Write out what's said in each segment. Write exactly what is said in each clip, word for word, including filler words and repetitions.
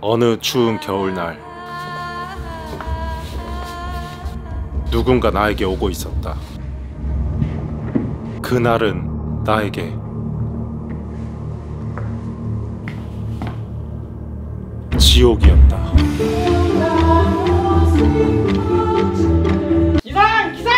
어느 추운 겨울날 누군가 나에게 오고 있었다. 그날은 나에게 지옥이었다. 기상! 기상!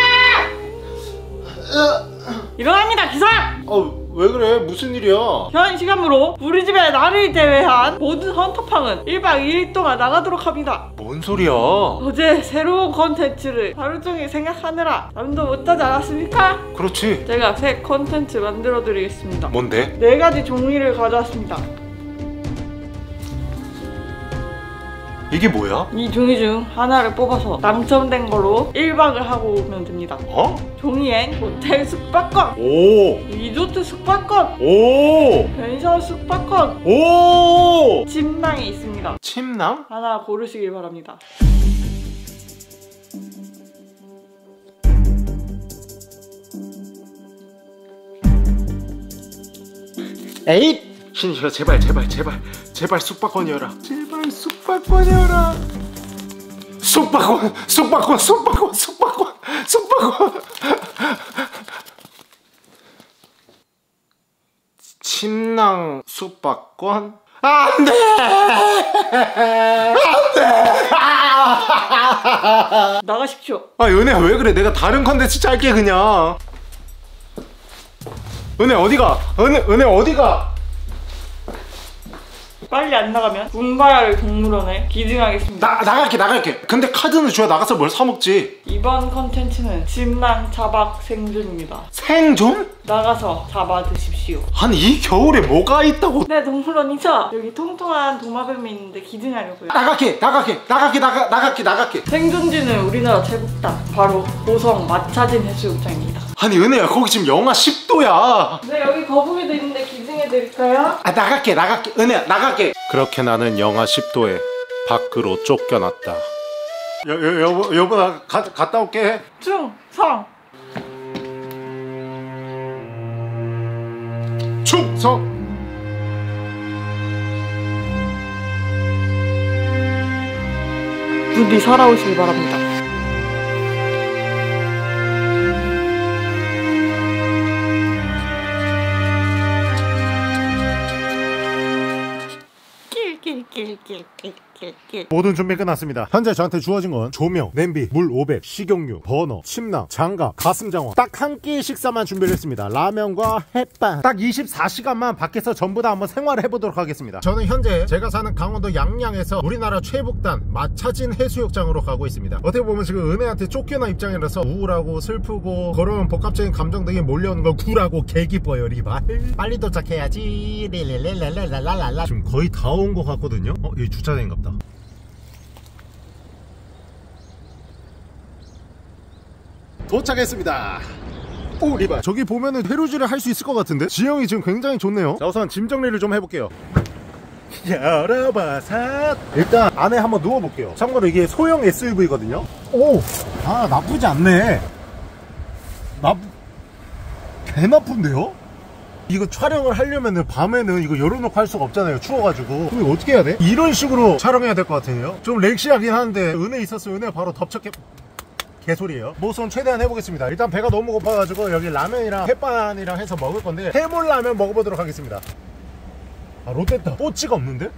일어납니다, 기상! 어. 왜 그래? 무슨 일이야? 현 시간으로 우리 집에 나를 제외한 모든 헌터팡은 일 박 이 일 동안 나가도록 합니다. 뭔 소리야? 어제 새로운 콘텐츠를 하루 종일 생각하느라 잠도 못 하지 않았습니까? 그렇지. 제가 새 콘텐츠 만들어 드리겠습니다. 뭔데? 네 가지 종이를 가져왔습니다. 이게 뭐야? 이 종이 중 하나를 뽑아서 당첨된 걸로 일 박을 하고 오면 됩니다. 어? 종이엔 호텔 숙박권! 오! 리조트 숙박권! 오! 펜션 숙박권! 오! 침낭이 있습니다. 침낭? 하나 고르시길 바랍니다. 에잇! 신이야, 제발 제발 제발 제발 숙박권이어라. 제발 숙박권이어라. 숙박권 숙박권 숙박권 숙박권 숙박권. 침낭 숙박권. 안돼 안돼. 나가십시오. 아 은혜야 왜 그래? 내가 다른 컨텐츠 짤게 그냥. 은혜 어디가? 은혜 은혜 어디가? 빨리 안 나가면 군바야를 동물원에 기증하겠습니다. 나, 나갈게 나갈게. 근데 카드는 줘야 나가서 뭘 사먹지. 이번 컨텐츠는 침낭 자박 생존입니다. 생존? 나가서 잡아 드십시오. 아니 이 겨울에 뭐가 있다고. 네 동물원이죠. 여기 통통한 도마뱀이 있는데 기증하려고요. 나갈게 나갈게 나갈게 나가, 나갈게 나갈게. 생존지는 우리나라 최북단 바로 고성 마차진 해수욕장입니다. 아니 은혜야 거기 지금 영하 십 도야. 네 여기 거북이도 있는데 기증해드릴까요? 아 나갈게 나갈게 은혜야 나갈게. 그렇게 나는 영하 십 도에 밖으로 쫓겨났다. 여, 여, 여보 여보 나 가, 갔다 올게. 충성 충성. 부디 살아오시길 바랍니다. 모든 준비 끝났습니다. 현재 저한테 주어진 건 조명, 냄비, 물 오백, 식용유, 버너, 침낭, 장갑, 가슴장화. 딱 한 끼 식사만 준비를 했습니다. 라면과 햇반. 딱 이십사 시간만 밖에서 전부 다 한번 생활을 해보도록 하겠습니다. 저는 현재 제가 사는 강원도 양양에서 우리나라 최북단 마차진 해수욕장으로 가고 있습니다. 어떻게 보면 지금 은혜한테 쫓겨난 입장이라서 우울하고 슬프고 그런 복합적인 감정 등이 몰려오는 걸 굴하고 개기뻐요. 리발 빨리 도착해야지. 릴릴릴랄랄랄랄라. 지금 거의 다 온 것 같거든요. 어? 여기 주차장인갑다. 도착했습니다. 오 리발 저기 보면은 해루질을 할 수 있을 것 같은데? 지형이 지금 굉장히 좋네요. 자 우선 짐 정리를 좀 해볼게요. 열어봐서 일단 안에 한번 누워볼게요. 참고로 이게 소형 에스유브이거든요 오! 아 나쁘지 않네. 나... 개 나쁜데요? 이거 촬영을 하려면은 밤에는 이거 열어놓고 할 수가 없잖아요. 추워가지고. 그럼 어떻게 해야 돼? 이런 식으로 촬영해야 될 것 같아요. 좀 렉시하긴 한데 은혜 있었으면 은혜 바로 덮쳤겠... 개소리예요. 모손 최대한 해보겠습니다. 일단 배가 너무 고파가지고 여기 라면이랑 햇반이랑 해서 먹을 건데 해물라면 먹어보도록 하겠습니다. 아 롯데다 꼬치가 없는데?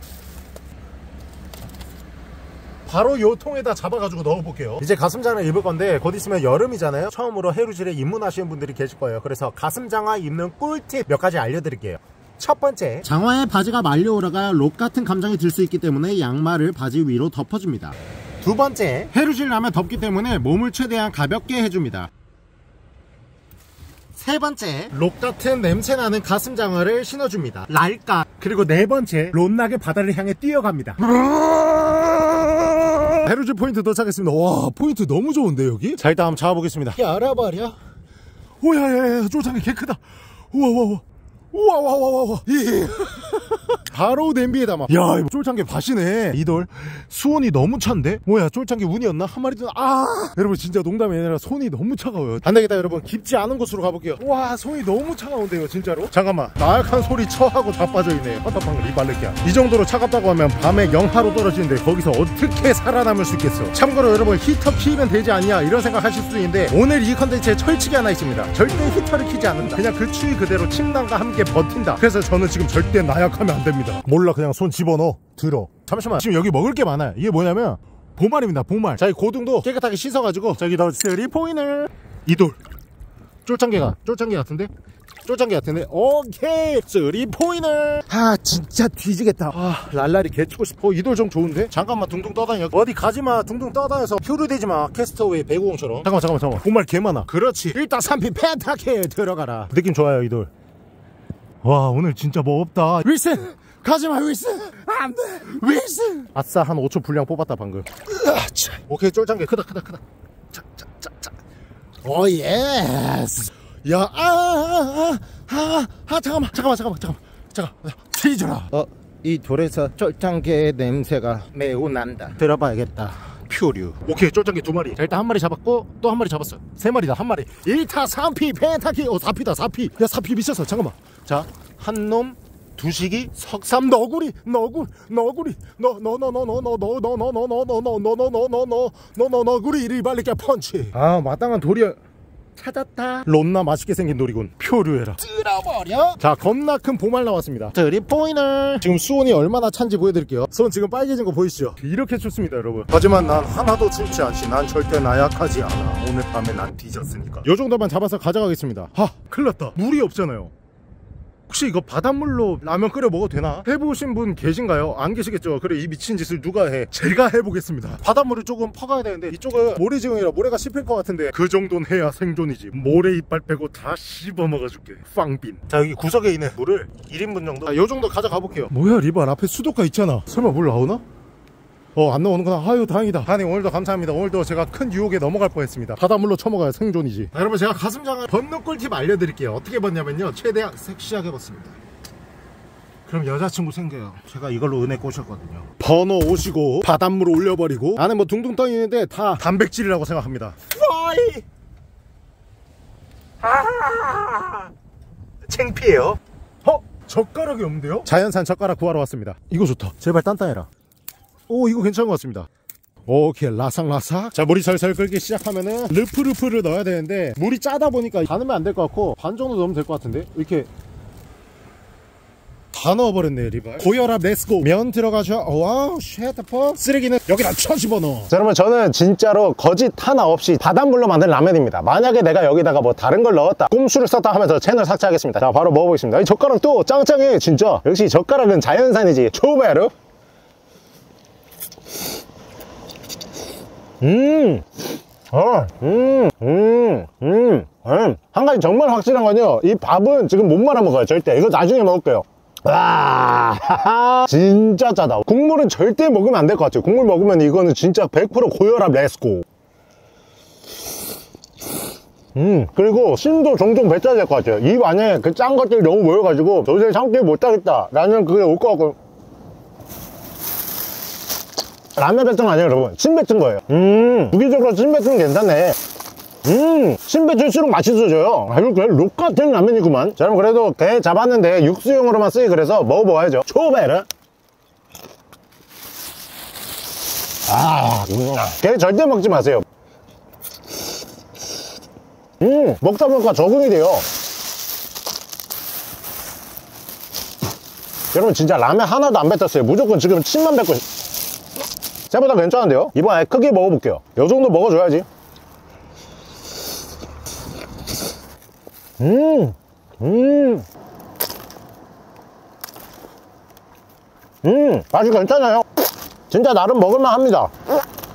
바로 요 통에다 잡아가지고 넣어볼게요. 이제 가슴장을 입을 건데 곧 있으면 여름이잖아요. 처음으로 해루질에 입문하시는 분들이 계실 거예요. 그래서 가슴장화 입는 꿀팁 몇 가지 알려드릴게요. 첫 번째, 장화에 바지가 말려오라가 롭 같은 감정이 들 수 있기 때문에 양말을 바지 위로 덮어줍니다. 두 번째, 해루질 라면 덥기 때문에 몸을 최대한 가볍게 해줍니다. 세 번째, 롯같은 냄새나는 가슴 장화를 신어줍니다. 랄까. 그리고 네 번째, 롯나게 바다를 향해 뛰어갑니다. 해루질 포인트 도착했습니다. 와 포인트 너무 좋은데 여기? 자 일단 한번 잡아보겠습니다. 야라바리야. 오야야야 쪼장이 개 크다. 우와와와 우와와와와. 바로 냄비에 담아. 야, 쫄창게 밭이네. 이돌 수온이 너무 찬데? 뭐야, 쫄창게 운이었나? 한 마리 좀. 아, 여러분 진짜 농담이 아니라 손이 너무 차가워요. 안 되겠다 여러분, 깊지 않은 곳으로 가볼게요. 와, 손이 너무 차가운데요 진짜로. 잠깐만, 나약한 소리 처하고 다 빠져있네. 헌터팡을 이발레키야. 이 정도로 차갑다고 하면 밤에 영하로 떨어지는데 거기서 어떻게 살아남을 수 있겠어. 참고로 여러분, 히터 키면 되지 않냐 이런 생각 하실 수도 있는데, 오늘 이 컨텐츠에 철칙이 하나 있습니다. 절대 히터를 키지 않는다. 그냥 그 추위 그대로 침낭과 함께 버틴다. 그래서 저는 지금 절대 나약하면 안 됩니다. 몰라, 그냥 손 집어넣어 들어. 잠시만, 지금 여기 먹을 게 많아요. 이게 뭐냐면 보말입니다. 보말. 자, 이 고등도 깨끗하게 씻어가지고 저기 더 쓰리포인을. 이돌 쫄창개가 쫄창개 같은데? 쫄창개 같은데? 오케이, 쓰리포인을. 아, 진짜 뒤지겠다. 아, 랄랄이 개치고 싶어. 이돌 좀 좋은데? 잠깐만, 둥둥 떠다녀. 어디 가지마. 둥둥 떠다녀서 표류되지마. 캐스터웨이 배구공처럼. 잠깐만 잠깐만 잠깐만, 보말 개 많아. 그렇지, 일단 삼피 펜타케 들어가라. 느낌 좋아요 이돌. 와, 오늘 진짜 뭐 없다. 윌슨 가지마, 윌슨 안돼 윌슨. 아싸, 한 오초 분량 뽑았다 방금. 으아차. 오케이, 쫄창개 크다 크다 크다. 자자자자. 오 예스. 야, 아아아아아 아, 아, 아, 잠깐만 잠깐만 잠깐만 잠깐만 잠깐만 튀져라. 어, 이 돌에서 쫄창개의 냄새가 매우 난다. 들어봐야겠다. 표류. 오케이, 쫄창개 두 마리. 자, 일단 한 마리 잡았고 또 한 마리 잡았어. 세 마리다. 한 마리. 일타 삼피 펜타키. 어, 사피다 사피. 야, 사피 미쳤어. 잠깐만. 자, 한 놈, 두식이, 석삼, 너구리, 너구, 너구리, 너, 너, 너, 너, 너, 너, 너, 너, 너, 너, 너, 너, 너, 너, 너, 너, 너, 너, 너, 너구리, 이리 빨리 깨 펀치. 아, 마땅한 도리야. 찾았다. 론나 맛있게 생긴 놀이군. 표류해라. 찔러버려. 자, 겁나 큰 보말 나왔습니다. 드립포인을. 지금 수온이 얼마나 찬지 보여드릴게요. 손 지금 빨개진 거 보이시죠? 이렇게 춥습니다 여러분. 하지만 난 하나도 춥지 않지. 난 절대 나약하지 않아. 오늘 밤에 난 뒤졌으니까. 요 정도만 잡아서 가져가겠습니다. 하, 큰일 났다. 물이 없잖아요. 혹시 이거 바닷물로 라면 끓여 먹어도 되나? 해보신 분 계신가요? 안 계시겠죠? 그래, 이 미친 짓을 누가 해? 제가 해보겠습니다. 바닷물을 조금 퍼가야 되는데 이쪽은 모래지형이라 모래가 씹힐 것 같은데 그 정도는 해야 생존이지. 모래 이빨 빼고 다 씹어 먹어줄게. 빵빈. 자, 여기 구석에 있는 물을 일인분 정도, 아, 요 정도 가져가 볼게요. 뭐야, 리발 앞에 수도가 있잖아. 설마 물 나오나? 어, 안 나오는구나. 아유, 다행이다. 하니, 오늘도 감사합니다. 오늘도 제가 큰 유혹에 넘어갈 뻔했습니다. 바닷물로 처먹어야 생존이지. 자, 여러분, 제가 가슴장을 벗는 꿀팁 알려드릴게요. 어떻게 벗냐면요, 최대한 섹시하게 벗습니다. 그럼 여자친구 생겨요. 제가 이걸로 은혜 꼬셨거든요. 번호 오시고 바닷물 올려버리고. 안에 뭐 둥둥 떠있는데 다 단백질이라고 생각합니다. 와이, 아, 창피해요. 어? 젓가락이 없는데요? 자연산 젓가락 구하러 왔습니다. 이거 좋다. 제발 딴딴해라. 오, 이거 괜찮은 것 같습니다. 오케이, 라삭라삭. 자, 물이 살살 끓기 시작하면은 르프르프를 넣어야 되는데 물이 짜다 보니까 다 넣으면 안 될 것 같고 반 정도 넣으면 될 것 같은데, 이렇게 다 넣어버렸네 리발. 고혈압 렛츠고. 면 들어가죠. 와우, 쉣퍼. 쓰레기는 여기다 쳐집어넣어. 자, 여러분, 저는 진짜로 거짓 하나 없이 바닷물로 만든 라면입니다. 만약에 내가 여기다가 뭐 다른 걸 넣었다, 꼼수를 썼다 하면서 채널 삭제하겠습니다. 자, 바로 먹어보겠습니다. 이 젓가락도 짱짱해 진짜. 역시 젓가락은 자연산이지. 초베르. 음, 어, 음, 음, 음, 음. 한 가지 정말 확실한 건요, 이 밥은 지금 못 말아 먹어요. 절대. 이거 나중에 먹을게요. 와, 진짜 짜다. 국물은 절대 먹으면 안 될 것 같아요. 국물 먹으면 이거는 진짜 백 퍼센트 고혈압 레스코. 음, 그리고 심도 종종 뱉어야 될 것 같아요. 입 안에 그 짠 것들이 너무 모여가지고 도저히 참기 못하겠다 라는 그게 올 것 같고. 라면 뱉은 거 아니에요 여러분, 침 뱉은 거예요. 음, 주기적으로 침 뱉으면 괜찮네. 음, 침 뱉을수록 맛있어져요. 아주 그냥 록 같은 라면이구만. 자, 여러분, 그래도 개 잡았는데 육수용으로만 쓰기, 그래서 먹어봐야죠. 초베르. 아, 음. 개 절대 먹지 마세요. 음, 먹다 보니까 적응이 돼요. 여러분, 진짜 라면 하나도 안 뱉었어요. 무조건 지금 침만 뱉고 싶... 생각보다 괜찮은데요? 이번에 크게 먹어볼게요. 요 정도 먹어줘야지. 음, 음, 음, 맛이 괜찮아요. 진짜 나름 먹을만 합니다.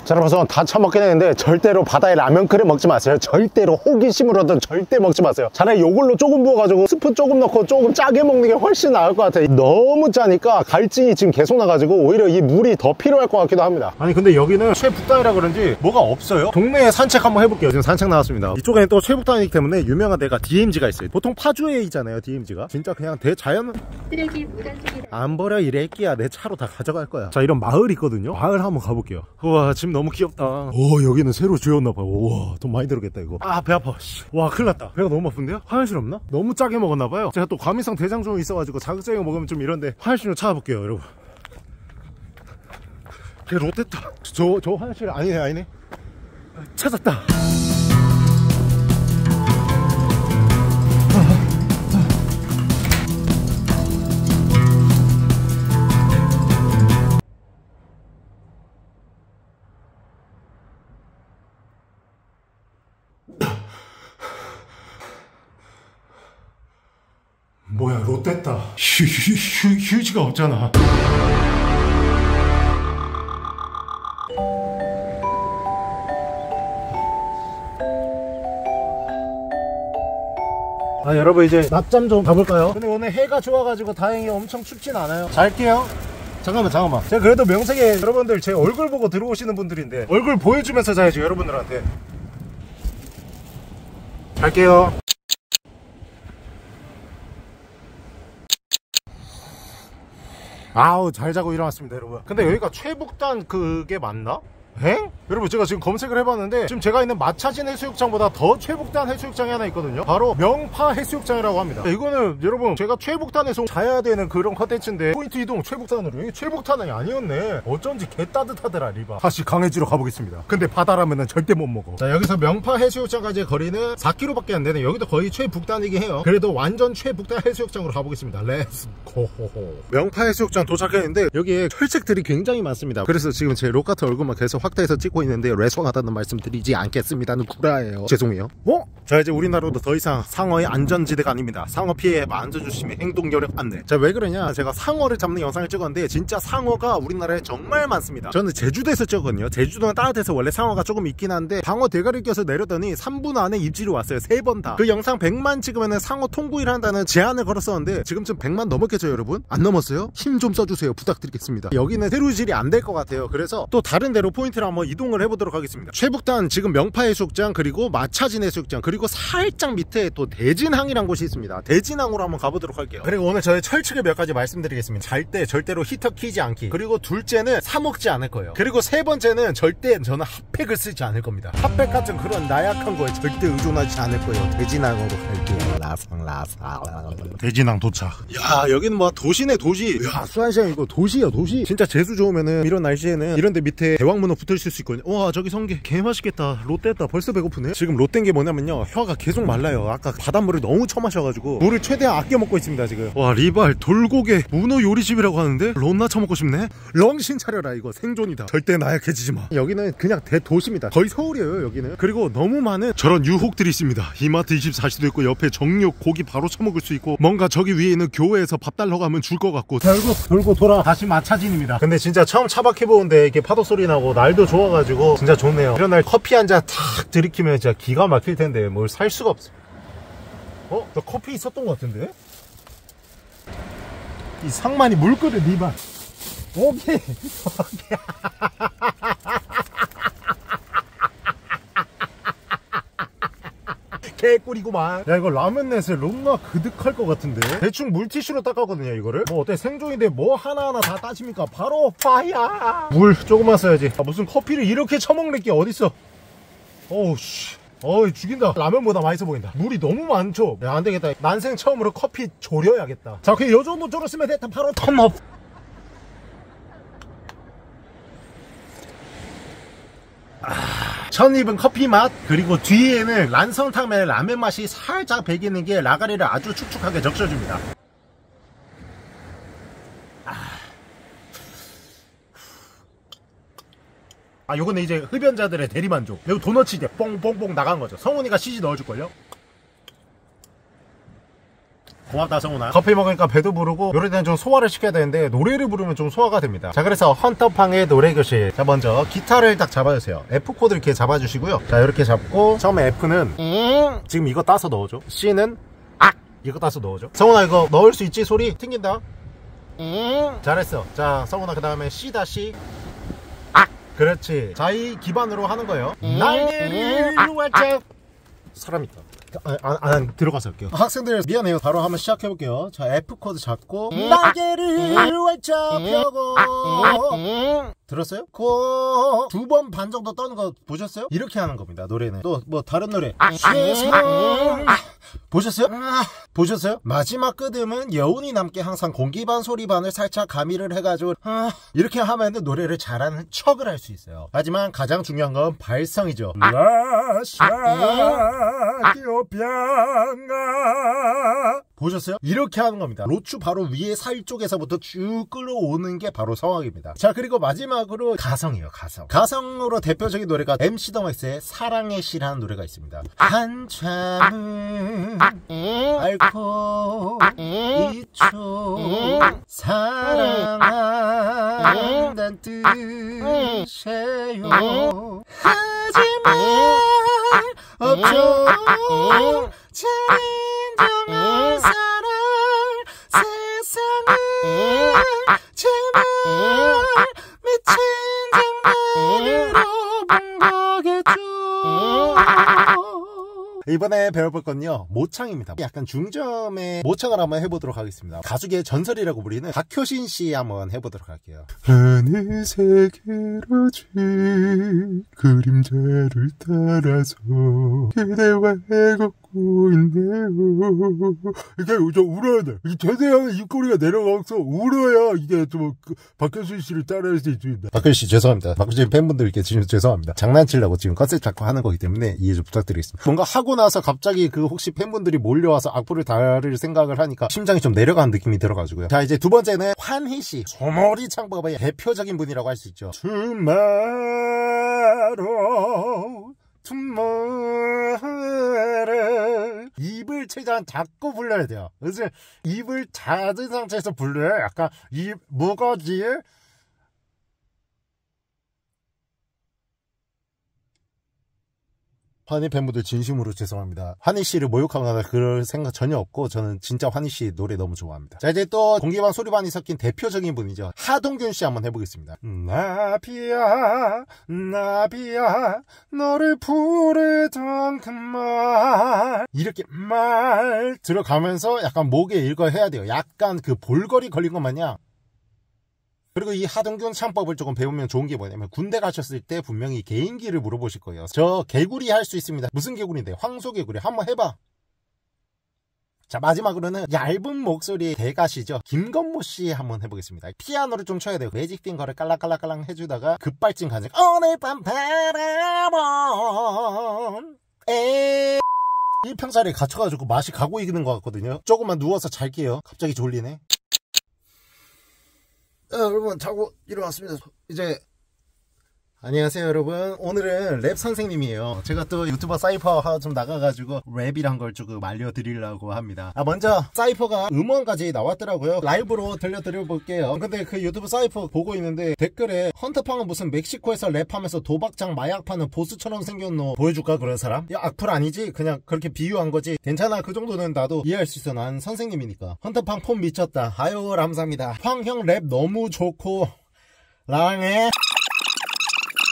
자, 여러분 다 처먹긴 했는데 절대로 바다에 라면 끓여 먹지 마세요. 절대로 호기심으로든 절대 먹지 마세요. 차라리 요걸로 조금 부어가지고 스프 조금 넣고 조금 짜게 먹는 게 훨씬 나을 것 같아요. 너무 짜니까 갈증이 지금 계속 나가지고 오히려 이 물이 더 필요할 것 같기도 합니다. 아니 근데 여기는 최북단이라 그런지 뭐가 없어요. 동네에 산책 한번 해볼게요. 지금 산책 나왔습니다. 이쪽에는 또 최북단이기 때문에 유명한 데가 디엠지가 있어요. 보통 파주에 있잖아요, 디엠지가. 진짜 그냥 대자연 쓰레기 무단쓰레기 안 버려 이 렉기야. 내 차로 다 가져갈 거야. 자, 이런 마을 있거든요. 마을 한번 가볼게요. 우와, 지금 너무 귀엽다. 오, 여기는 새로 지었나봐. 우와, 돈 많이 들었겠다 이거. 아, 배 아파. 와, 큰일 났다. 배가 너무 아픈데요? 화장실 없나? 너무 짜게 먹었나봐요. 제가 또 과민성 대장종이 있어가지고 자극적인 거 먹으면 좀 이런데 화장실로 찾아볼게요, 여러분. 개 롯됐다. 저, 저 화장실 아니네, 아니네. 찾았다. 뭐야, 롯됐다. 휴, 휴, 휴, 휴지가 없잖아. 아, 여러분 이제 낮잠 좀 가볼까요? 근데 오늘 해가 좋아가지고 다행히 엄청 춥진 않아요. 잘게요. 잠깐만 잠깐만 제가 그래도 명색에 여러분들 제 얼굴 보고 들어오시는 분들인데 얼굴 보여주면서 자야지 여러분들한테. 잘게요. 아우, 잘 자고 일어났습니다, 여러분. 근데 여기가 최북단 그게 맞나? 엥? 여러분, 제가 지금 검색을 해봤는데 지금 제가 있는 마차진 해수욕장보다 더 최북단 해수욕장이 하나 있거든요. 바로 명파해수욕장이라고 합니다. 이거는 여러분 제가 최북단에서 자야 되는 그런 컨텐츠인데 포인트 이동 최북단으로. 여기 최북단이 아니었네. 어쩐지 개 따뜻하더라. 리바 다시 강해지로 가보겠습니다. 근데 바다라면은 절대 못 먹어. 자, 여기서 명파해수욕장까지의 거리는 사 킬로미터 밖에 안 되네. 여기도 거의 최북단이긴 해요. 그래도 완전 최북단 해수욕장으로 가보겠습니다. 렛츠 고호호. 명파해수욕장 도착했는데 여기에 철책들이 굉장히 많습니다. 그래서 지금 제 록같은 얼굴만 계속 확대해서 찍고 있는데 레송하다는 말씀드리지 않겠습니다는 구라예요. 죄송해요. 어? 자, 이제 우리나라도 더 이상 상어의 안전지대가 아닙니다. 상어 피해 만져주심의 행동요령 안내. 자, 왜 그러냐, 제가 상어를 잡는 영상을 찍었는데 진짜 상어가 우리나라에 정말 많습니다. 저는 제주도에서 찍었거든요. 제주도는 따뜻해서 원래 상어가 조금 있긴 한데 방어 대가리를 껴서 내려더니 삼 분 안에 입질이 왔어요. 세 번 다. 그 영상 백만 찍으면 상어 통구이를 한다는 제안을 걸었었는데 지금쯤 백만 넘었겠죠 여러분? 안 넘었어요? 힘 좀 써주세요. 부탁드리겠습니다. 여기는 새루질이 안 될 것 같아요. 그래서 또 다른 데로 포인트를 한번 이동을 해보도록 하겠습니다. 최북단 지금 명파해수욕장 그리고 마차진 해수욕장 그리고 살짝 밑에 또 대진항이란 곳이 있습니다. 대진항으로 한번 가보도록 할게요. 그리고 오늘 저의 철칙을 몇 가지 말씀드리겠습니다. 잘 때 절대로 히터 키지 않기. 그리고 둘째는 사 먹지 않을 거예요. 그리고 세 번째는 절대 저는 핫팩을 쓰지 않을 겁니다. 핫팩 같은 그런 나약한 거에 절대 의존하지 않을 거예요. 대진항으로 갈게요. 라상 라상. 대진항 도착. 야, 여기는 뭐 도시네 도시. 야, 수산시장이고 도시야 도시. 진짜 재수 좋으면은 이런 날씨에는 이런데 밑에 대왕문어 붙을 수 있거든요. 와, 저기 성게 개 맛있겠다. 롯데다. 벌써 배고프네. 지금 롯데인 게 뭐냐면요, 혀가 계속 말라요. 아까 바닷물을 너무 처마셔가지고 물을 최대한 아껴 먹고 있습니다 지금. 와, 리발 돌고개 문어 요리집이라고 하는데 롯나 처먹고 싶네. 렁신 차려라. 이거 생존이다. 절대 나약해지지 마. 여기는 그냥 대도시입니다. 거의 서울이에요 여기는. 그리고 너무 많은 저런 유혹들이 있습니다. 이마트 이십사 시도 있고 옆에 정육 고기 바로 처먹을 수 있고 뭔가 저기 위에 있는 교회에서 밥 달러 가면 줄 것 같고. 결국 돌고 돌아 다시 마차진입니다. 근데 진짜 처음 차박해보는데 이게 파도 소리 나고 날도 좋아가지고 진짜 좋네요. 이런 날 커피 한 잔 탁 들이키면 진짜 기가 막힐 텐데 뭘 살 수가 없어. 어? 나 커피 있었던 것 같은데? 이 상만이 물 끓여 니만. 오케이. 오케이. 개꿀이구만. 야, 이거 라면넷에 롱나 그득할 것 같은데. 대충 물티슈로 닦았거든요 이거를. 뭐 어때, 생존인데 뭐 하나하나 다 따집니까? 바로 파야. 물 조금만 써야지. 아, 무슨 커피를 이렇게 처먹는 게 어딨어. 어우 씨. 어이, 죽인다. 라면보다 맛있어 보인다. 물이 너무 많죠. 야, 안되겠다. 난생 처음으로 커피 졸여야겠다. 자, 그냥 요정도 졸였으면 됐다. 바로 턴업. 첫 입은 커피 맛, 그리고 뒤에는 란선탕면의 라면 맛이 살짝 배기는 게 라가리를 아주 축축하게 적셔줍니다. 아, 요거는 이제 흡연자들의 대리만족. 그리고 도넛이 이제 뽕뽕뽕 나간 거죠. 성훈이가 씨지 넣어줄걸요? 고맙다 성훈아. 커피 먹으니까 배도 부르고 요럴 때는 좀 소화를 시켜야 되는데 노래를 부르면 좀 소화가 됩니다. 자, 그래서 헌터팡의 노래교실. 자, 먼저 기타를 딱 잡아주세요. F코드를 이렇게 잡아주시고요. 자, 이렇게 잡고 처음에 F는 음 지금 이거 따서 넣어줘. C는 악 이거 따서 넣어줘. 성훈아 이거 넣을 수 있지? 소리 튕긴다. 음 잘했어. 자, 성훈아 그 다음에 C 다시 악. 그렇지. 자, 이 기반으로 하는 거예요. 음 날개를 아, 아. 사람 있다. 아, 아, 아, 들어가서 할게요. 학생들 미안해요. 바로 한번 시작해볼게요. 자, F코드 잡고 날개를 활짝 펴고 들었어요? 고 두 번 반 정도 떠는 거 보셨어요? 이렇게 하는 겁니다. 노래는 또 뭐 다른 노래 보셨어요? 보셨어요? 마지막 끝음은 여운이 남게 항상 공기반 소리반을 살짝 가미를 해가지고 이렇게 하면 노래를 잘하는 척을 할 수 있어요. 하지만 가장 중요한 건 발성이죠. 보셨어요? 이렇게 하는 겁니다. 로추 바로 위에 살 쪽에서부터 쭉 끌어오는 게 바로 성악입니다. 자, 그리고 마지막으로 가성이에요. 가성. 가성으로 대표적인 노래가 엠씨 더맥스의 사랑의 시라는 노래가 있습니다. 한참 앓고 이쪽 사랑한단 뜻이에요. 하지만 없죠 진정한 사랑 세상을 제발 미친 장난으로 본 거겠죠. 이번에 배워볼 건요, 모창입니다. 약간 중점의 모창을 한번 해보도록 하겠습니다. 가수계의 전설이라고 불리는 박효신 씨 한번 해보도록 할게요. 하늘 세계로 진 그림자를 따라서 그대와 해걷고 있네요. 이게 좀 울어야 돼. 이 대대항의 입꼬리가 내려가서 울어야 이게 좀 그 박효신 씨를 따라할 수 있습니다. 박효신 씨 죄송합니다. 박효신 팬분들께 지금 죄송합니다. 장난치려고 지금 컨셉 잡고 하는 거기 때문에 이해 좀 부탁드리겠습니다. 뭔가 하고 나서 갑자기 그 혹시 팬분들이 몰려와서 악보를 다룰 생각을 하니까 심장이 좀 내려가는 느낌이 들어가지고요. 자, 이제 두 번째는 환희 씨. 소머리 창법의 대표적인 분이라고 할 수 있죠. 주말로 주말에 입을 최대한 닫고 불러야 돼요. 그래서 입을 닫은 상태에서 불러요. 약간 입 무거지에 환희 팬분들 진심으로 죄송합니다. 환희 씨를 모욕하거나 그럴 생각 전혀 없고 저는 진짜 환희 씨 노래 너무 좋아합니다. 자, 이제 또 공기반 소리반이 섞인 대표적인 분이죠. 하동균 씨 한번 해보겠습니다. 나비야 나비야 너를 부르던 그 말 이렇게 말 들어가면서 약간 목에 읽어 해야 돼요. 약간 그 볼거리 걸린 것 마냥. 그리고 이 하동균 창법을 조금 배우면 좋은 게 뭐냐면 군대 가셨을 때 분명히 개인기를 물어보실 거예요. 저 개구리 할 수 있습니다. 무슨 개구리인데? 황소개구리. 한번 해봐. 자, 마지막으로는 얇은 목소리의 대가시죠. 김건모 씨 한번 해보겠습니다. 피아노를 좀 쳐야 돼요. 매직 핑거를 깔랑깔랑깔랑 해주다가 급발진 가능. 오늘 밤 바라본 에 일평살에 갇혀가지고 맛이 가고 있는 것 같거든요. 조금만 누워서 잘게요. 갑자기 졸리네. 아, 여러분 자고 일어났습니다. 이제 안녕하세요 여러분. 오늘은 랩 선생님이에요. 제가 또 유튜버 사이퍼 좀 나가가지고 랩이란 걸 조금 알려드리려고 합니다. 아, 먼저 사이퍼가 음원까지 나왔더라고요. 라이브로 들려드려볼게요. 근데 그 유튜브 사이퍼 보고 있는데 댓글에 헌터팡은 무슨 멕시코에서 랩하면서 도박장 마약 파는 보스처럼 생겼노 보여줄까 그런 사람? 야, 악플 아니지? 그냥 그렇게 비유한 거지. 괜찮아, 그 정도는 나도 이해할 수 있어. 난 선생님이니까. 헌터팡 폼 미쳤다. 아유 감사합니다. 황형 랩 너무 좋고 랑해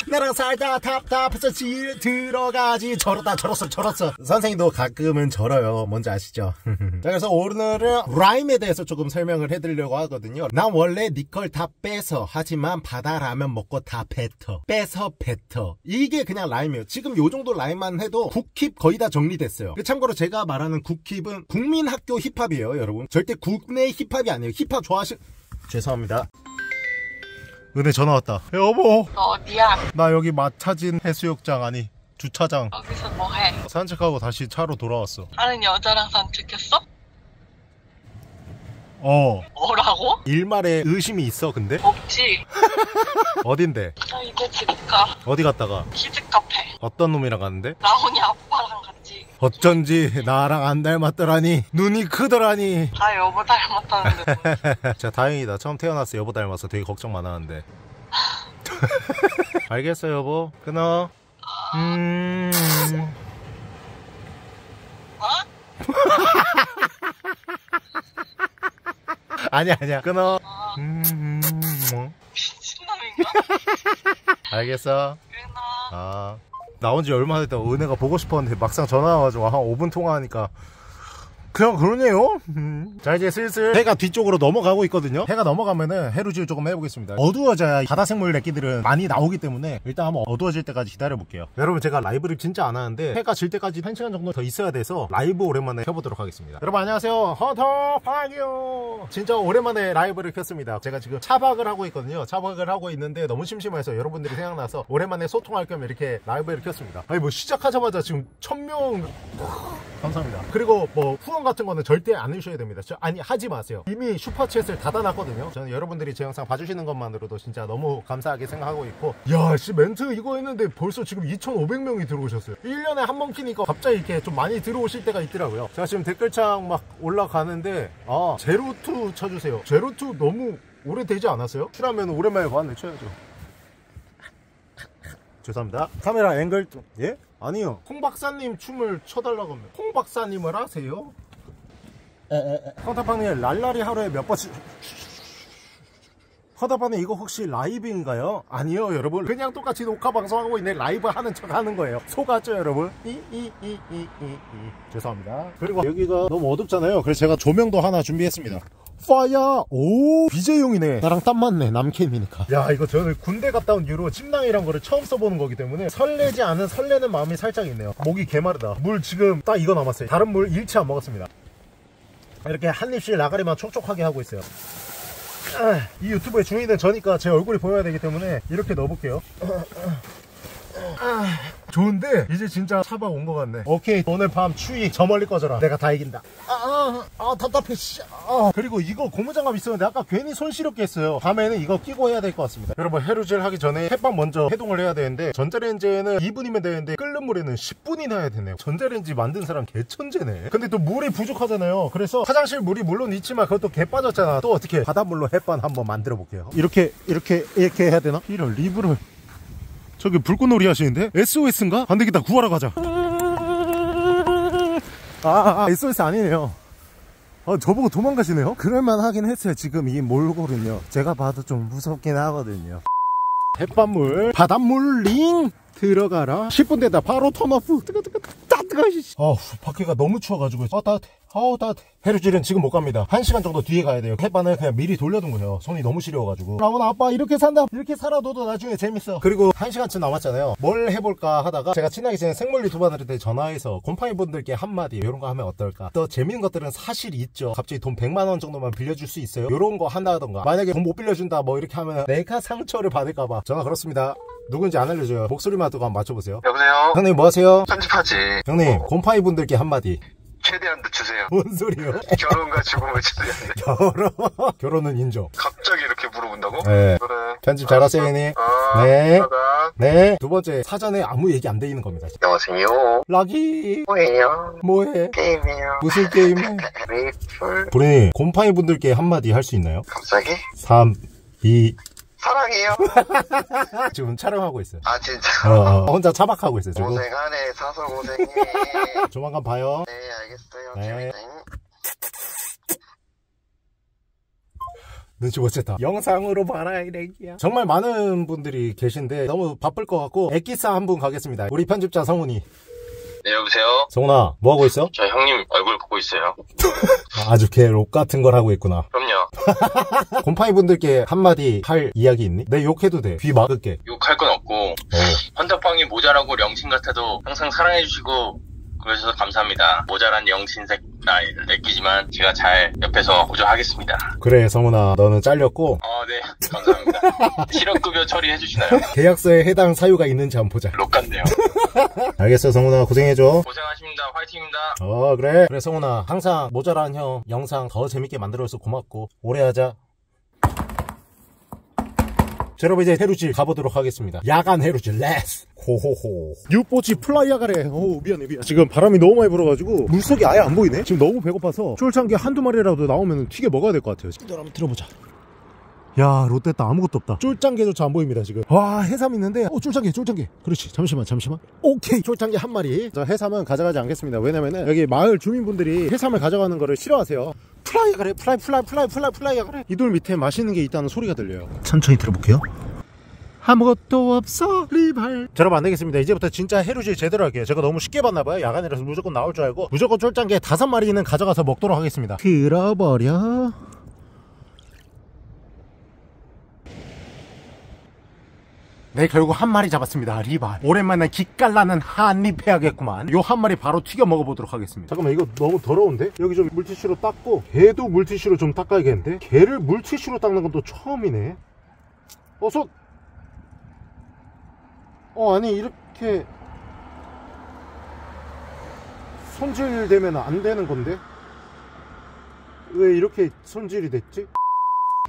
나랑 살다 답답해서 질 들어가지. 절었다 절었어 절었어. 선생님도 가끔은 절어요. 뭔지 아시죠? 자, 그래서 오늘은 라임에 대해서 조금 설명을 해드리려고 하거든요. 난 원래 니걸 다 빼서 하지만 바다 라면 먹고 다 뱉어 빼서 뱉어. 이게 그냥 라임이에요. 지금 요정도 라임만 해도 국힙 거의 다 정리됐어요. 참고로 제가 말하는 국힙은 국민학교 힙합이에요 여러분. 절대 국내 힙합이 아니에요. 힙합 좋아하시... 죄송합니다. 은혜 전화 왔다. 여보. 너 어디야? 나 여기 마차진 해수욕장 아니 주차장. 여기서 뭐해? 산책하고 다시 차로 돌아왔어. 다른 여자랑 산책했어? 어. 뭐라고? 일말에 의심이 있어 근데? 없지. 어딘데? 나 이제 집 가. 어디 갔다가? 키즈카페. 어떤 놈이랑 갔는데? 나 혼이 아빠랑 갔지. 어쩐지 나랑 안 닮았더라니. 눈이 크더라니. 아, 여보 닮았다는데. 자, 다행이다. 처음 태어났어. 여보 닮았어. 되게 걱정 많았는데. 알겠어, 여보. 끊어. 음. 어? 아니야, 아니야. 끊어. 어. 음. 뭐? 미친놈인가? 알겠어. 끊어. 아. 나온 지 얼마 됐다. 은혜가 보고 싶었는데 막상 전화 와가지고 한 오 분 통화하니까 그냥 그러네요. 음. 자, 이제 슬슬 해가 뒤쪽으로 넘어가고 있거든요. 해가 넘어가면은 해루질 조금 해보겠습니다. 어두워져야 바다 생물 래끼들은 많이 나오기 때문에 일단 한번 어두워질 때까지 기다려볼게요. 여러분, 제가 라이브를 진짜 안 하는데 해가 질 때까지 한 시간 정도 더 있어야 돼서 라이브 오랜만에 켜보도록 하겠습니다. 여러분 안녕하세요, 헌터팡이요. 진짜 오랜만에 라이브를 켰습니다. 제가 지금 차박을 하고 있거든요. 차박을 하고 있는데 너무 심심해서 여러분들이 생각나서 오랜만에 소통할 겸 이렇게 라이브를 켰습니다. 아니 뭐 시작하자마자 지금 천 명... 감사합니다. 그리고 뭐 후원 같은 거는 절대 안 해주셔야 됩니다. 저, 아니 하지 마세요. 이미 슈퍼챗을 닫아놨거든요. 저는 여러분들이 제 영상 봐주시는 것만으로도 진짜 너무 감사하게 생각하고 있고, 야 씨, 멘트 이거 했는데 벌써 지금 이천오백 명이 들어오셨어요. 일 년에 한 번 키니까 갑자기 이렇게 좀 많이 들어오실 때가 있더라고요. 제가 지금 댓글창 막 올라가는데, 아 제로투 쳐주세요. 제로투 너무 오래되지 않았어요? 출하면 오랜만에 봤는데 쳐야죠. 죄송합니다. 카메라 앵글 좀, 예? 아니요. 콩 박사님 춤을 춰달라고 하면 콩 박사님을 하세요? 에에에. 헌터팡님 랄라리 하루에 몇 번씩? 허다방에 이거 혹시 라이브인가요? 아니요, 여러분. 그냥 똑같이 녹화 방송하고 있네. 라이브 하는 척 하는 거예요. 속았죠, 여러분? 이이이이이이. 죄송합니다. 그리고 여기가 너무 어둡잖아요. 그래서 제가 조명도 하나 준비했습니다. 파야! 오! 비제용이네. 나랑 딱 맞네. 남캠이니까. 야, 이거 저는 군대 갔다 온 이후로 침낭이란 거를 처음 써보는 거기 때문에 설레지 않은 설레는 마음이 살짝 있네요. 목이 개마르다. 물 지금 딱 이거 남았어요. 다른 물 일치 안 먹었습니다. 이렇게 한 입씩 라가리만 촉촉하게 하고 있어요. 이 유튜브의 주인은 저니까 제 얼굴이 보여야 되기 때문에 이렇게 넣어볼게요. 좋은데 이제 진짜 차박 온 것 같네. 오케이, 오늘 밤 추위 저 멀리 꺼져라. 내가 다 이긴다. 아, 아, 아 답답해. 아. 그리고 이거 고무장갑 있었는데 아까 괜히 손시렵게 했어요. 밤에는 이거 끼고 해야 될 것 같습니다. 여러분, 해루질 하기 전에 햇반 먼저 해동을 해야 되는데 전자레인지에는 이 분이면 되는데 끓는 물에는 십 분이나 해야 되네요. 전자레인지 만든 사람 개천재네. 근데 또 물이 부족하잖아요. 그래서 화장실 물이 물론 있지만 그것도 개 빠졌잖아. 또 어떻게 바닷물로 햇반 한번 만들어 볼게요. 이렇게 이렇게 이렇게 해야 되나? 이런 리브를 저기 불꽃놀이 하시는데? 에스오에스인가? 안 되겠다, 구하러 가자. 아, 아, 아 에스오에스 아니네요. 아, 저보고 도망가시네요? 그럴만 하긴 했어요. 지금 이 몰골은요, 제가 봐도 좀 무섭긴 하거든요. 햇반물, 바닷물 링! 들어가라. 십 분 되다 바로 턴오프. 뜨거뜨거뜨거. 아우, 밖에가 너무 추워가지고. 아, 따뜻해. 아우, 따뜻해. 해루질은 지금 못 갑니다. 한 시간 정도 뒤에 가야 돼요. 햇반을 그냥 미리 돌려둔 거예요. 손이 너무 시려워가지고. 라온 아빠 이렇게 산다. 이렇게 살아둬도 나중에 재밌어. 그리고 한 시간쯤 남았잖아요. 뭘 해볼까 하다가 제가 친하게 지낸 생물리 두바들한테 전화해서 곰팡이분들께 한마디 이런 거 하면 어떨까. 더 재밌는 것들은 사실 있죠. 갑자기 돈 백만 원 정도만 빌려줄 수 있어요. 이런 거 한다던가. 만약에 돈 못 빌려준다 뭐 이렇게 하면 내가 상처를 받을까봐. 전화 그렇습니다. 누군지 안 알려줘요. 목소리만 듣고 한번 맞춰보세요. 여보세요? 형님 뭐하세요? 편집하지. 형님, 곰팡이 분들께 한마디. 최대한 늦추세요. 뭔 소리요? 결혼과 죽음을 지내는데. 결혼? 결혼은 인정. 갑자기 이렇게 물어본다고? 네. 그래. 편집 잘하세요, 형님. 아, 네. 아, 네. 두 번째, 사전에 아무 얘기 안 돼 있는 겁니다. 안녕하세요. 락이. 뭐예요? 뭐해? 게임이요. 무슨 게임? 레이플. 브레인, 곰팡이 분들께 한마디 할 수 있나요? 갑자기? 삼, 이, 사랑해요. 지금 촬영하고 있어요. 아, 진짜? 어, 어. 혼자 차박하고 있어요. 지금. 고생하네. 사서 고생해. 조만간 봐요. 네, 알겠어요. 네. 눈치 못 챘다. 영상으로 봐라, 이 렉이야. 정말 많은 분들이 계신데 너무 바쁠 것 같고 애기싸 한 분 가겠습니다. 우리 편집자 성훈이. 네, 여보세요? 성훈아, 뭐 하고 있어? 저 형님 얼굴 보고 있어요. 아주 개 록 같은 걸 하고 있구나. 그럼요. 곰팡이 분들께 한마디 할 이야기 있니? 내 욕해도 돼. 귀 막을게. 욕할 건 없고, 헌터팡이 모자라고 영신 같아도 항상 사랑해주시고 그러셔서 감사합니다. 모자란 영신색 나이를 내끼지만 제가 잘 옆에서 보조하겠습니다. 그래, 성훈아, 너는 잘렸고. 어, 네, 감사합니다. 실업급여 처리해주시나요? 계약서에 해당 사유가 있는지 한번 보자. 록 같네요. 알겠어, 성훈아, 고생해줘. 고생하십니다. 화이팅입니다. 어, 그래. 그래, 성훈아, 항상 모자란 형 영상 더 재밌게 만들어줘서 고맙고 오래 하자. 자, 여러분 이제 해루질 가보도록 하겠습니다. 야간 해루질 렛츠 호호호. 뉴포치 플라이아가래. 오 미안해 미안. 지금 바람이 너무 많이 불어가지고 물속이 아예 안 보이네. 지금 너무 배고파서 쫄창게 한두 마리라도 나오면 튀겨 먹어야 될 것 같아요. 이걸 한번 들어보자. 야 롯데다 아무것도 없다. 쫄짱개조차 안 보입니다 지금. 와 해삼 있는데. 어 쫄짱개 쫄짱개. 그렇지 잠시만 잠시만. 오케이 쫄짱개 한 마리. 자 해삼은 가져가지 않겠습니다. 왜냐면은 여기 마을 주민분들이 해삼을 가져가는 거를 싫어하세요. 플라이야 그래 플라이 플라이 플라이 플라이 플라이야 그래. 이 돌 밑에 맛있는 게 있다는 소리가 들려요. 천천히 들어볼게요. 아무것도 없어 리발. 자, 여러분 안되겠습니다. 이제부터 진짜 해루질 제대로 할게요. 제가 너무 쉽게 봤나봐요. 야간이라서 무조건 나올 줄 알고 무조건 쫄짱개 다섯 마리는 가져가서 먹도록 하겠습니다. 들어버려. 네 결국 한 마리 잡았습니다. 리발. 오랜만에 기깔나는 한입 해야겠구만. 요 한 마리 바로 튀겨 먹어보도록 하겠습니다. 잠깐만 이거 너무 더러운데? 여기 좀 물티슈로 닦고 개도 물티슈로 좀 닦아야겠는데? 개를 물티슈로 닦는 건 또 처음이네. 어 손! 어 아니 이렇게 손질 되면 안 되는 건데? 왜 이렇게 손질이 됐지?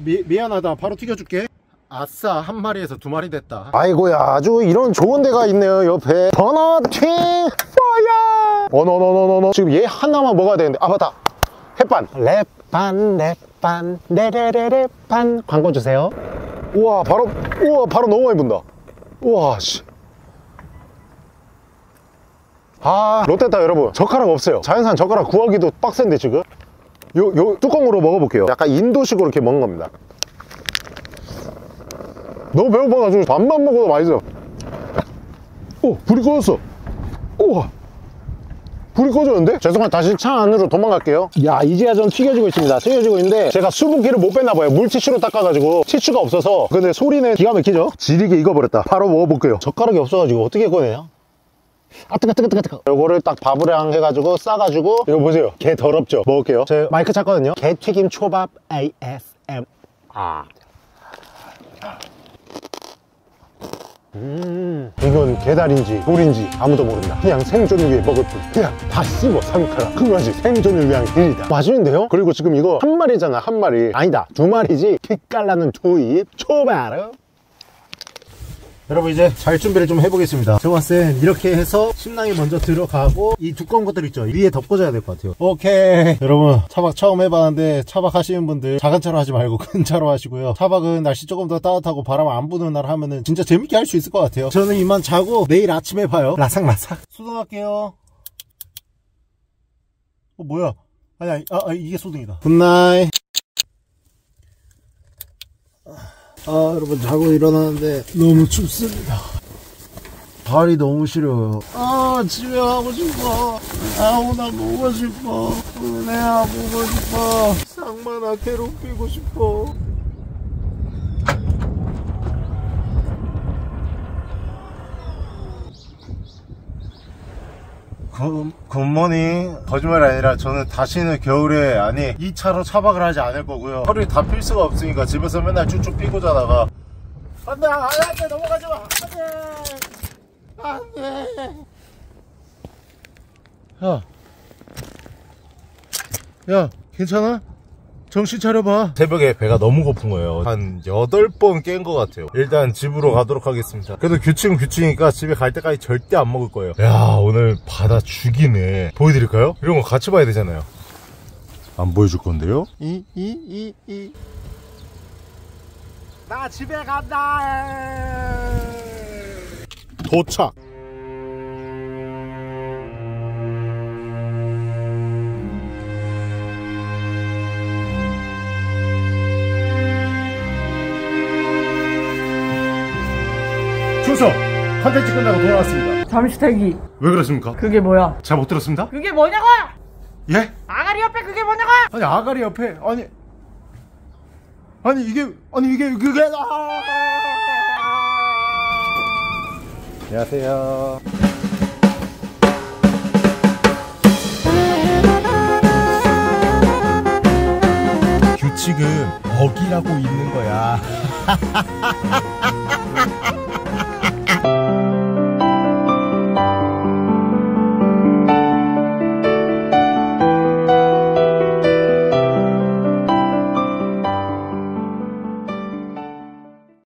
미, 미안하다 바로 튀겨줄게. 아싸 한 마리에서 두 마리 됐다. 아이고야 아주 이런 좋은 데가 있네요. 옆에 버너팅 뭐야 어너너너너너. 지금 얘 하나만 먹어야 되는데. 아 맞다 햇반 랩반 랩반 레레레랩반 광고 주세요. 우와 바로 우와 바로 너무 많이 분다. 우와 씨. 아 롯데다 여러분 젓가락 없어요. 자연산 젓가락 구하기도 빡센데 지금 요 요 뚜껑으로 먹어볼게요. 약간 인도식으로 이렇게 먹는 겁니다. 너무 배고파가지고 밥만 먹어도 맛있어. 오! 불이 꺼졌어. 우와! 불이 꺼졌는데? 죄송합니다. 다시 차 안으로 도망갈게요. 야 이제야 전 튀겨지고 있습니다. 튀겨지고 있는데 제가 수분기를 못 뺐나봐요. 물티슈로 닦아가지고 티슈가 없어서. 근데 소리는 기가 막히죠? 지리게 익어버렸다. 바로 먹어볼게요. 젓가락이 없어가지고 어떻게 꺼내요? 아 뜨거 뜨거 뜨거 뜨거. 요거를 딱 밥이랑 해가지고 싸가지고 이거 보세요. 개 더럽죠? 먹을게요. 제 마이크 찾거든요. 개튀김 초밥 에이에스엠알. 아. 음 이건 게달인지 돌인지 아무도 모른다. 그냥 생존을 위해 먹을 뿐. 그냥 다 씹어 삼켜라. 그거지 생존을 위한 길이다. 맛있는데요? 그리고 지금 이거 한 마리잖아. 한 마리 아니다 두 마리지. 기깔나는 두 입 초바로. 여러분 이제 잘 준비를 좀 해보겠습니다. 제가 봤을 땐 이렇게 해서 신랑이 먼저 들어가고 이 두꺼운 것들 있죠 위에 덮고자야 될 것 같아요. 오케이 여러분 차박 처음 해봤는데 차박 하시는 분들 작은 차로 하지 말고 큰 차로 하시고요. 차박은 날씨 조금 더 따뜻하고 바람 안 부는 날 하면은 진짜 재밌게 할 수 있을 것 같아요. 저는 이만 자고 내일 아침에 봐요. 라삭라삭 수동할게요. 어 뭐야 아니 아니 아, 아, 이게 소등이다. 굿나잇. 아 여러분 자고 일어나는데 너무 춥습니다. 발이 너무 시려요. 아 집에 가고 싶어. 아우나 보고 싶어. 은혜야 보고 싶어. 쌍만아 괴롭히고 싶어. 그, 굿모닝. 거짓말이 아니라 저는 다시는 겨울에 아니 이 차로 차박을 하지 않을 거고요. 허리 다 필 수가 없으니까 집에서 맨날 쭉쭉 삐고 자다가 안돼 안돼 넘어가지 마 안돼 안돼. 야 야 괜찮아? 정신 차려봐. 새벽에 배가 너무 고픈 거예요. 한 여덟 번 깬 것 같아요. 일단 집으로 가도록 하겠습니다. 그래도 규칙은 규칙이니까 집에 갈 때까지 절대 안 먹을 거예요. 야 오늘 바다 죽이네. 보여드릴까요? 이런 거 같이 봐야 되잖아요. 안 보여줄 건데요? 이 이 이 이 나 집에 간다. 도착. 순서! 컨텐츠 끝나고 돌아왔습니다. 잠시 대기. 왜 그러십니까? 그게 뭐야? 잘 못 들었습니다? 그게 뭐냐고! 예? 아가리 옆에 그게 뭐냐고! 아니 아가리 옆에 아니 아니 이게 아니 이게 그게 아 안녕하세요. 규칙은 어기라고 있는 거야. Thank you.